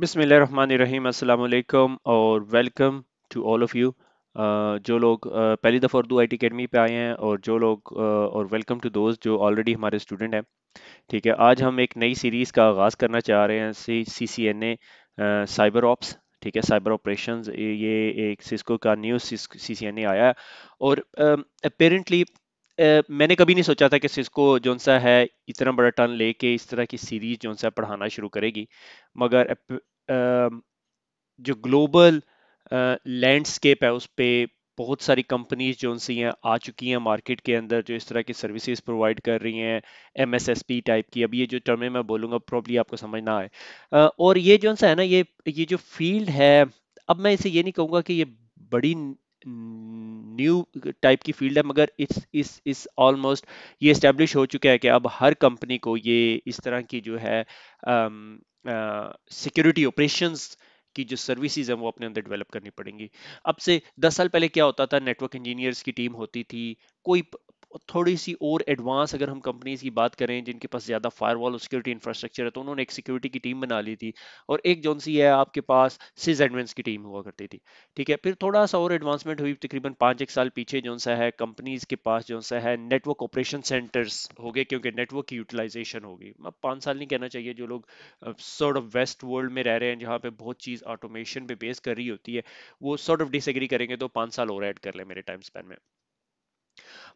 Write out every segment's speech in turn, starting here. बिस्मिल्लाहिर्रहमानिर्रहीम, अस्सलाम वालेकुम और welcome to all of you. जो लोग पहली दफ़ा उर्दू आई टी अकेडमी पर आए हैं और जो लोग और वेलकम टू दोस्त जो ऑलरेडी हमारे स्टूडेंट हैं। ठीक है, आज हम एक नई सीरीज़ का आगाज़ करना चाह रहे हैं CCNA साइबर ऑप्स। ठीक है, साइबर ऑपरेशंस। ये एक सिस्को का न्यू CCNA आया है और अपेरेंटली मैंने कभी नहीं सोचा था कि सिस्को जो सा है इतना बड़ा टर्न लेके इस तरह की सीरीज़ जो सा पढ़ाना शुरू करेगी, मगर जो ग्लोबल लैंडस्केप है उस पर बहुत सारी कंपनीज जो सी हैं आ चुकी हैं मार्केट के अंदर, जो इस तरह की सर्विसेज प्रोवाइड कर रही हैं MSSP टाइप की। अब ये जो टर्म मैं बोलूँगा प्रॉब्ली आपको समझ ना आए। और ये जो सा है ना, ये जो फील्ड है, अब मैं इसे ये नहीं कहूँगा कि ये बड़ी न्यू टाइप की फील्ड है, मगर इस ऑलमोस्ट ये इस्टेब्लिश हो चुका है कि अब हर कंपनी को ये इस तरह की जो है सिक्योरिटी ऑपरेशंस की जो सर्विसेज हैं वो अपने अंदर डेवलप करनी पड़ेंगी। अब से 10 साल पहले क्या होता था, नेटवर्क इंजीनियर्स की टीम होती थी। कोई थोड़ी सी और एडवांस अगर हम कंपनीज़ की बात करें जिनके पास ज़्यादा फायरवॉल और सिक्योरिटी इंफ्रास्ट्रक्चर है, तो उन्होंने एक सिक्योरिटी की टीम बना ली थी और एक जोन सी है आपके पास सिस एडमिन्स की टीम हुआ करती थी। ठीक है, फिर थोड़ा सा और एडवांसमेंट हुई, तकरीबन 5-1 साल पीछे जोन सा है कंपनीज़ के पास जोन सा है नेटवर्क ऑपरेशन सेंटर्स हो गए, क्योंकि नेटवर्क की यूटिलाइजेशन होगी। अब 5 साल नहीं कहना चाहिए, जो लोग सॉर्ट ऑफ वेस्ट वर्ल्ड में रह रहे हैं जहाँ पर बहुत चीज़ ऑटोमेशन पर बेस कर रही होती है, वो सॉर्ट ऑफ डिसएग्री करेंगे, तो 5 साल और ऐड कर लें मेरे टाइम स्पैन में।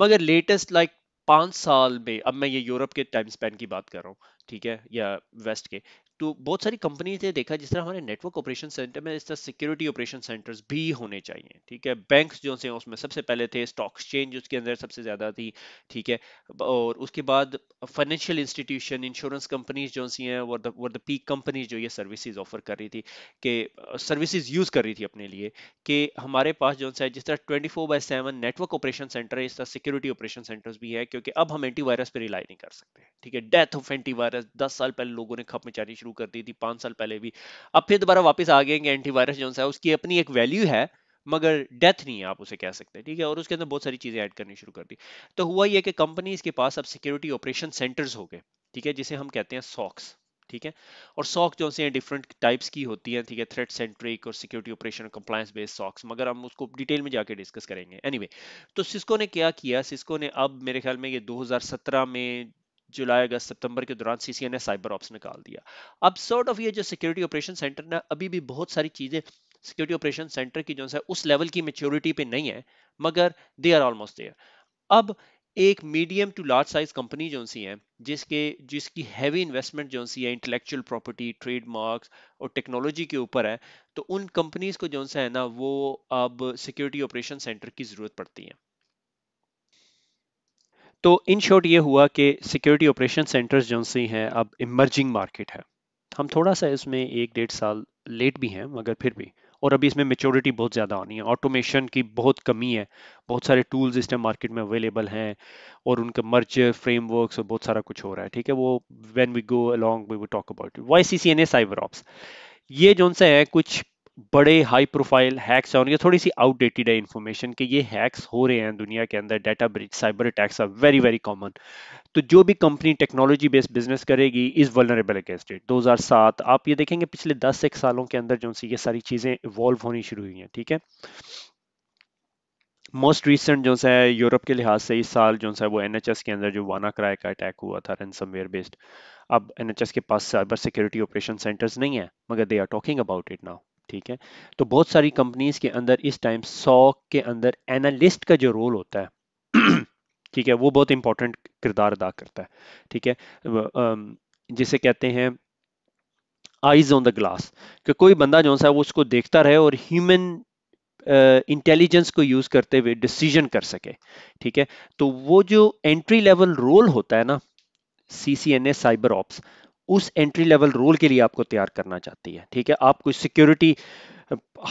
मगर लेटेस्ट लाइक 5 साल में, अब मैं ये यूरोप के टाइम स्पैन की बात कर रहा हूँ, ठीक है, या वेस्ट के, तो बहुत सारी कंपनीज ने देखा जिस तरह हमारे नेटवर्क ऑपरेशन सेंटर में इस तरह सिक्योरिटी ऑपरेशन सेंटर्स भी होने चाहिए। ठीक है, बैंक्स जो से उसमें सबसे पहले थे, स्टॉक एक्सचेंज उसके अंदर सबसे ज़्यादा थी। ठीक है, और उसके बाद फाइनेंशियल इंस्टीट्यूशन, इंश्योरेंस कंपनीज जो सी हैं वर द पीक कंपनीज जो ये सर्विसेज ऑफर कर रही थी, कि सर्विसेज यूज़ कर रही थी अपने लिए, कि हमारे पास जो सा है जिस तरह 24/7 नेटवर्क ऑपरेशन सेंटर है, इस तरह सिक्योरिटी ऑपरेशन सेंटर्स भी है, क्योंकि अब हम एंटीवायरस पर रिलाई नहीं कर सकते। ठीक है, डेथ ऑफ एंटीवायरस 10 साल पहले लोगों ने खप मचानी शुरू कर दी थी, 5 साल पहले भी। अब फिर दोबारा वापस आ गए कि एंटीवायरस जो है उसकी अपनी एक वैल्यू है, मगर डेथ नहीं है आप उसे कह सकते। ठीक है, और उसके अंदर बहुत सारी चीजें ऐड करनी शुरू कर दी। तो हुआ यह कि कंपनीज के पास अब सिक्योरिटी ऑपरेशन सेंटर्स हो गए। ठीक है, जिसे हम कहते हैं सॉक्स। ठीक है, और सॉक जो से डिफरेंट टाइप्स की होती है। ठीक है, थ्रेट सेंट्रिक और security operation compliance based SOCs, मगर हम उसको डिटेल में जाके डिस्कस करेंगे। एनीवे, तो सिस्को ने क्या किया, सिस्को ने अब मेरे ख्याल में ये 2017 में जुलाई अगस्त सितंबर के दौरान CCNA साइबर ऑप्स निकाल दिया। अब सॉर्ट ऑफ ये जो सिक्योरिटी ऑपरेशन सेंटर ना, अभी भी बहुत सारी चीज़ें सिक्योरिटी ऑपरेशन सेंटर की जो है उस लेवल की मैच्योरिटी पे नहीं है, मगर दे आर ऑलमोस्ट देयर। अब एक medium to large size company जो सी है जिसकी हैवी इन्वेस्टमेंट जो सी है इंटेलेक्चुअल प्रॉपर्टी, ट्रेडमार्क्स और टेक्नोलॉजी के ऊपर है, तो उन कंपनीज को जो सा है ना वो अब सिक्योरिटी ऑपरेशन सेंटर की ज़रूरत पड़ती है। तो इन शॉर्ट ये हुआ कि सिक्योरिटी ऑपरेशन सेंटर्स जो सी हैं अब इमर्जिंग मार्केट है। हम थोड़ा सा इसमें 1-1.5 साल लेट भी हैं, मगर फिर भी, और अभी इसमें मैच्योरिटी बहुत ज़्यादा आनी है। ऑटोमेशन की बहुत कमी है, बहुत सारे टूल्स इस टाइम मार्केट में अवेलेबल हैं और उनका मर्ज फ्रेमवर्क्स और बहुत सारा कुछ हो रहा है। ठीक है, वो when we go along we will talk about it. Why CCNA cyber ops? ये जो सा है कुछ बड़े हाई प्रोफाइल हैक्स हैं और ये थोड़ी सी आउटडेटेड है इन्फॉर्मेशन कि ये हैक्स हो रहे हैं दुनिया के अंदर। Data breach, cyber attacks are very very common. तो जो भी कंपनी टेक्नोलॉजी बेस्ड बिजनेस करेगी इज़ वल्नरेबल अगेंस्ट इट। 2007, आप ये देखेंगे पिछले 10-1 सालों के अंदर जो सी ये सारी चीज़ें इवॉल्व होनी शुरू हुई हैं। ठीक है, मोस्ट रिसेंट जो सा है यूरोप के लिहाज से इस साल जो सा है वो NHS के अंदर जो WannaCry का अटैक हुआ था, रैनसमवेयर बेस्ड। अब NHS के पास साइबर सिक्योरिटी ऑपरेशन सेंटर्स नहीं है, मगर they are talking about it now. ठीक है, तो बहुत सारी कंपनीज के अंदर इस टाइम सॉक के अंदर एनालिस्ट का जो रोल होता है, ठीक है, वो बहुत इंपॉर्टेंट किरदार अदा करता है। ठीक है, जिसे कहते हैं आइज ऑन द ग्लास, कि कोई बंदा जो सा वो उसको देखता रहे और ह्यूमन इंटेलिजेंस को यूज करते हुए डिसीजन कर सके। ठीक है, तो वो जो एंट्री लेवल रोल होता है ना CCNA साइबर ऑप्स, उस एंट्री लेवल रोल के लिए आपको तैयार करना चाहती है। ठीक है, आप कोई सिक्योरिटी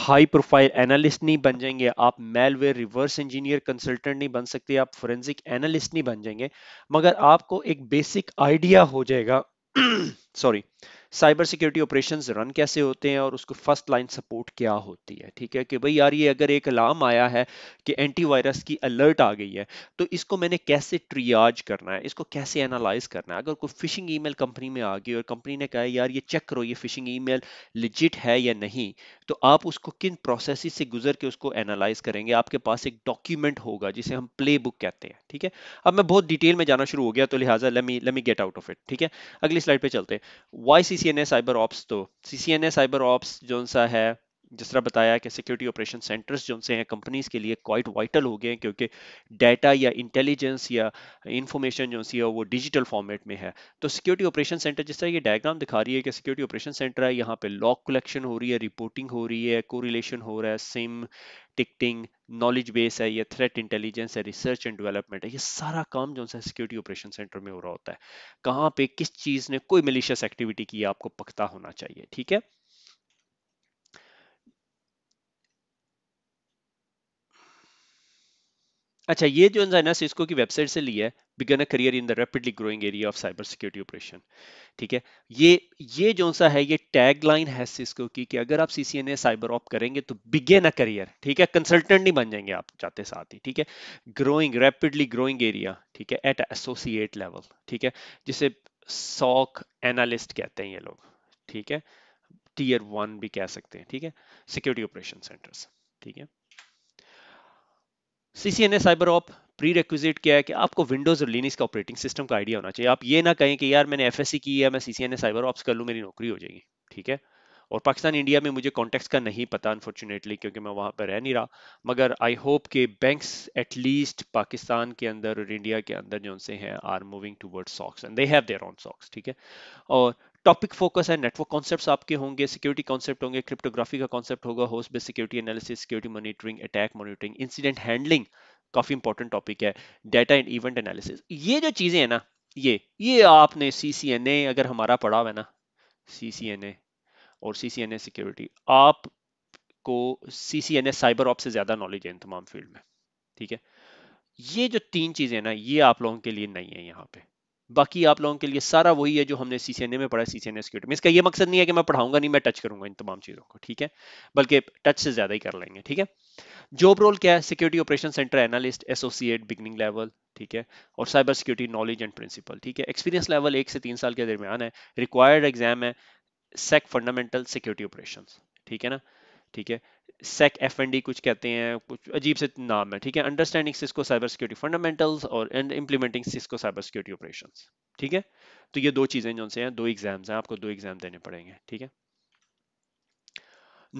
हाई प्रोफाइल एनालिस्ट नहीं बन जाएंगे, आप मेलवेयर रिवर्स इंजीनियर कंसल्टेंट नहीं बन सकते, आप फोरेंसिक एनालिस्ट नहीं बन जाएंगे, मगर आपको एक बेसिक आइडिया हो जाएगा साइबर सिक्योरिटी ऑपरेशंस रन कैसे होते हैं और उसको फर्स्ट लाइन सपोर्ट क्या होती है। ठीक है कि भाई यार ये अगर एक अलार्म आया है कि एंटीवायरस की अलर्ट आ गई है तो इसको मैंने कैसे ट्रियाज करना है, इसको कैसे एनालाइज करना है। अगर कोई फिशिंग ईमेल कंपनी में आ गई और कंपनी ने कहा यार ये चेक करो ये फिशिंग ईमेल लेजिट है या नहीं, तो आप उसको किन प्रोसेस से गुजर के उसको एनालाइज करेंगे। आपके पास एक डॉक्यूमेंट होगा जिसे हम प्ले बुक कहते हैं। ठीक है, अब मैं बहुत डिटेल में जाना शुरू हो गया तो लिहाजा let me get out of it. ठीक है, अगली स्लाइड पे चलते हैं। Why CCNA cyber ops. तो CCNA साइबर ऑप्स जो सा है, जिस तरह बताया कि सिक्योरिटी ऑपरेशन सेंटर्स जो उनसे हैं कंपनीज के लिए क्वाइट वाइटल हो गए हैं, क्योंकि डाटा या इंटेलिजेंस या इंफॉर्मेशन जो सी है वो डिजिटल फॉर्मेट में है। तो सिक्योरिटी ऑपरेशन सेंटर, जिस तरह ये डायग्राम दिखा रही है कि सिक्योरिटी ऑपरेशन सेंटर है, यहाँ पे लॉग कलेक्शन हो रही है, रिपोर्टिंग हो रही है, कोरिलेशन हो रहा है, सिम टिकटिंग, नॉलेज बेस है, ये थ्रेट इंटेलिजेंस है, रिसर्च एंड डेवलपमेंट है, ये सारा काम जो है सिक्योरिटी ऑपरेशन सेंटर में हो रहा होता है। कहाँ पे किस चीज़ ने कोई मिलिशियस एक्टिविटी की आपको पता होना चाहिए। ठीक है, अच्छा ये जो है ना सिस्को की वेबसाइट से लिया है, begin a career in the rapidly growing area of cyber security operation. ठीक है, ये जो सा है ये टैगलाइन है सिस्को की कि अगर आप CCNA साइबर ऑप करेंगे तो बिगन अ करियर। ठीक है, कंसल्टेंट नहीं बन जाएंगे आप चाहते साथ ही। ठीक है, ग्रोइंग रैपिडली ग्रोइंग एरिया, ठीक है, एट एसोसिएट लेवल। ठीक है, जिसे सॉक एनालिस्ट कहते हैं ये लोग। ठीक है, Tier 1 भी कह सकते हैं। ठीक है, सिक्योरिटी ऑपरेशन सेंटर्स। ठीक है, CCNA cyber op prerequisite क्या है कि आपको विंडोज और लिनक्स का ऑपरेटिंग सिस्टम का आइडिया होना चाहिए। आप ये ना कहें कि यार मैंने FSC की है, मैं CCNA साइबर ऑप्स कर लूँ मेरी नौकरी हो जाएगी। ठीक है, और पाकिस्तान इंडिया में मुझे कॉन्टेक्ट का नहीं पता अनफॉर्चुनेटली, क्योंकि मैं वहाँ पर रह नहीं रहा, मगर आई होप कि बैंक्स एटलीस्ट पाकिस्तान के अंदर और इंडिया के अंदर जो उनसे हैं are moving towards SOCs and they have their own SOCs. ठीक है, और टॉपिक फोकस है, नेटवर्क कॉन्सेप्ट्स आपके होंगे, सिक्योरिटी कॉन्सेप्ट होंगे, क्रिप्टोग्राफी का कॉन्सेप्ट होगा, host based security analysis, security monitoring, attack monitoring, incident handling काफी इंपॉर्टेंट टॉपिक है, डाटा एंड इवेंट एनालिसिस। ये जो चीजें हैं ना ये आपने CCNA अगर हमारा पढ़ा हुआ है ना CCNA और CCNA सिक्योरिटी, आपको CCNA साइबर ऑप से ज्यादा नॉलेज है इन तमाम फील्ड में। ठीक है, ये जो तीन चीजें ना ये आप लोगों के लिए नहीं है यहाँ पे, बाकी आप लोगों के लिए सारा वही है जो हमने CCNA में पढ़ा है, CCNA सिक्योरिटी में। इसका ये मकसद नहीं है कि मैं पढ़ाऊंगा नहीं, मैं टच करूंगा इन तमाम चीज़ों को। ठीक है, बल्कि टच से ज़्यादा ही कर लेंगे। ठीक है, जॉब रोल क्या है, security operation centre analyst, associate beginning level. ठीक है, और cyber security knowledge and principle. ठीक है, एक्सपीरियंस लेवल 1 से 3 साल के दरमियान है, रिक्वायर्ड एग्जाम है SEC फंडामेंटल सिक्योरिटी ऑपरेशन। ठीक है ना, ठीक है, SEC FND कुछ कहते हैं, कुछ अजीब से नाम है। ठीक है, understanding Cisco cyber security fundamentals और and implementing Cisco cyber security operations. ठीक है, तो ये दो चीजें जो हैं, 2 एग्जाम्स हैं, आपको 2 एग्जाम देने पड़ेंगे। ठीक है,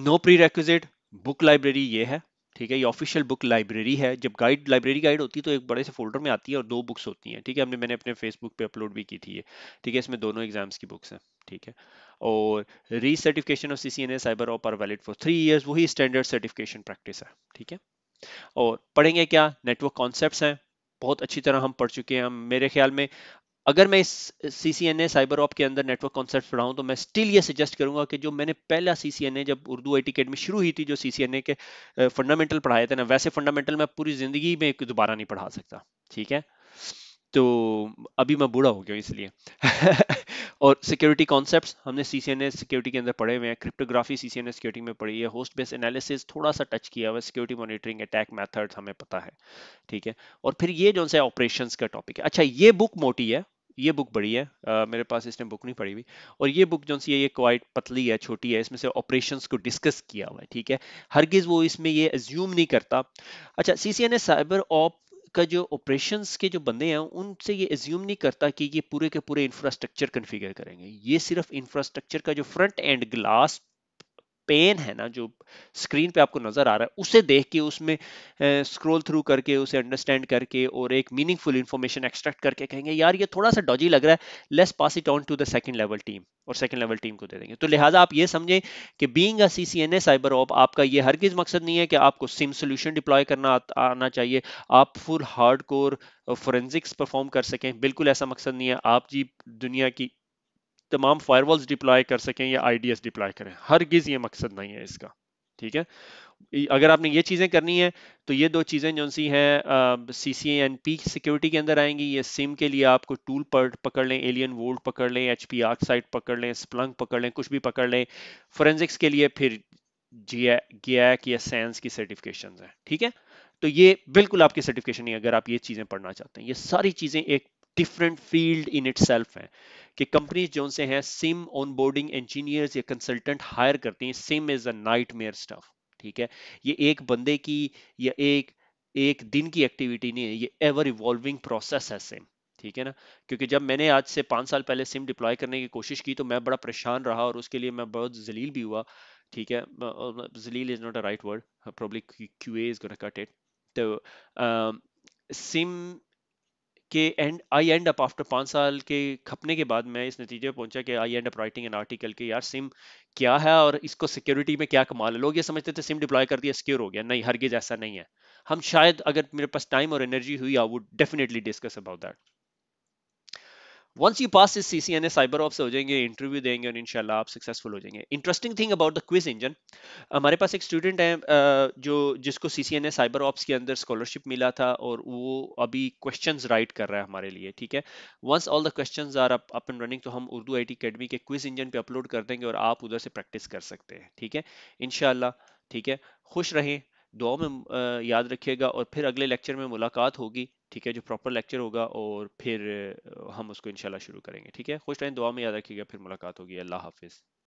no prerequisite, book library ये है। ठीक है, ये ऑफिशियल बुक लाइब्रेरी है। जब गाइड लाइब्रेरी गाइड होती है तो एक बड़े से फोल्डर में आती है और 2 बुक्स होती हैं। ठीक है, मैंने अपने फेसबुक पे अपलोड भी की थी ये। ठीक है, इसमें दोनों एग्जाम्स की बुक्स हैं। ठीक है, और recertification of CCNA cyber op are valid for 3 years, वही स्टैंडर्ड सर्टिफिकेशन प्रैक्टिस है। ठीक है, और पढ़ेंगे क्या, नेटवर्क कॉन्सेप्ट्स हैं, बहुत अच्छी तरह हम पढ़ चुके हैं। मेरे ख्याल में अगर मैं इस CCNA साइबर ऑप के अंदर नेटवर्क कॉन्सेप्ट पढ़ाऊँ तो मैं स्टिल ये सजेस्ट करूंगा कि जो मैंने पहला CCNA जब उर्दू IT Academy शुरू हुई थी, जो CCNA के फंडामेंटल पढ़ाए थे ना, वैसे फंडामेंटल मैं पूरी जिंदगी में दोबारा नहीं पढ़ा सकता। ठीक है, तो अभी मैं बूढ़ा हो गया इसलिए और सिक्योरिटी कॉन्सेप्ट्स हमने CCNA सिक्योरिटी के अंदर पढ़े हुए हैं, क्रिप्टोग्राफी CCNA सिक्योरिटी में पढ़ी है, होस्ट बेस एनालिसिस थोड़ा सा टच किया हुआ, सिक्योरिटी मॉनिटरिंग, अटैक मेथड हमें पता है। ठीक है, और फिर ये जो सा ऑपरेशंस का टॉपिक है। अच्छा, ये बुक मोटी है, ये बुक बड़ी है, मेरे पास इसने बुक नहीं पढ़ी हुई, और ये बुक जो सी है ये क्वाइट पतली है, छोटी है, इसमें से ऑपरेशंस को डिस्कस किया हुआ है। ठीक है, हरगिज़ वो इसमें ये अज्यूम नहीं करता। अच्छा, CCNA साइबर ऑप का जो ऑपरेशंस के जो बंदे हैं उनसे ये एज्यूम नहीं करता कि ये पूरे के पूरे इंफ्रास्ट्रक्चर कन्फिगर करेंगे। ये सिर्फ इंफ्रास्ट्रक्चर का जो फ्रंट एंड ग्लास पेन है ना, जो स्क्रीन पे आपको नजर आ रहा है, उसे देख के उसमें स्क्रॉल थ्रू करके उसे अंडरस्टैंड करके और एक मीनिंगफुल इंफॉर्मेशन एक्सट्रैक्ट करके कहेंगे यार ये थोड़ा सा डॉजी लग रहा है, let's pass it on to the second level team, और सेकंड लेवल टीम को दे देंगे। तो लिहाजा आप ये समझें कि being a CCNA cyber op आपका ये हरगिज मकसद नहीं है कि आपको सिम सोल्यूशन डिप्लॉय करना आना चाहिए, आप फुल हार्डकोर फोरेंसिक्स परफॉर्म कर सकें, बिल्कुल ऐसा मकसद नहीं है। आप जी दुनिया की तमाम फायरवॉल्स डिप्लॉय कर सकें या IDS डिप्लॉय करें, हरगिज़ ये मकसद नहीं है इसका। ठीक है। अगर आपने ये चीज़ें करनी है तो ये दो चीज़ें जो सी हैं CCNP सिक्योरिटी के अंदर आएंगी। ये सिम के लिए आपको टूल पकड़ लें, AlienVault पकड़ लें, HP आर्कसाइट पकड़ लें, Splunk पकड़ लें, कुछ भी पकड़ लें। फोरेंसिक्स के लिए फिर GIAC या SANS की सर्टिफिकेशन हैं, ठीक है। तो ये बिल्कुल आपकी सर्टिफिकेशन नहीं है अगर आप ये चीज़ें पढ़ना चाहते हैं। ये सारी चीज़ें एक डिफरेंट फील्ड इन इटसेल्फ है कि कंपनीज जो से हैं सिम ऑनबोर्डिंग इंजीनियर्स या कंसल्टेंट हायर करती हैं। SIEM is a nightmare stuff, ठीक है। ये एक बंदे की या एक दिन की एक्टिविटी नहीं है, ये एवर इवॉल्विंग प्रोसेस है सिम, ठीक है ना। क्योंकि जब मैंने आज से 5 साल पहले सिम डिप्लॉय करने की कोशिश की तो मैं बड़ा परेशान रहा और उसके लिए मैं बहुत जलील भी हुआ, ठीक है। जलील is not a right word, probably QA is gonna cut it. तो सिम के and I end up after 5 साल के खपने के बाद मैं इस नतीजे पर पहुंचा कि I end up writing an article के यार सिम क्या है और इसको सिक्योरिटी में क्या कमाल है। लोग ये समझते थे सिम डिप्लॉय कर दिया सिक्योर हो गया, नहीं, हरगिज ऐसा नहीं है। हम शायद अगर मेरे पास टाइम और एनर्जी हुई I would definitely discuss about that. Once you pass इस CCNA साइबर ऑप्स हो जाएंगे, इंटरव्यू देंगे और इंशाल्लाह आप सक्सेसफुल हो जाएंगे। Interesting thing about the quiz engine, हमारे पास एक स्टूडेंट है जो जिसको CCNA साइबर ऑप्स के अंदर स्कॉलरशिप मिला था और वो अभी क्वेश्चंस राइट कर रहा है हमारे लिए, ठीक है। Once all the questions are up and running तो हम उर्दू IT अकेडमी के क्विज इंजन पे अपलोड कर देंगे और आप उधर से प्रैक्टिस कर सकते हैं, ठीक है, इंशाल्लाह, ठीक है। खुश रहें, दुआ में याद रखिएगा और फिर अगले लेक्चर में मुलाकात होगी, ठीक है, जो प्रॉपर लेक्चर होगा और फिर हम उसको इंशाल्लाह शुरू करेंगे, ठीक है। खुश रहें, दुआ में याद रखिएगा, फिर मुलाकात होगी। अल्लाह हाफिज़।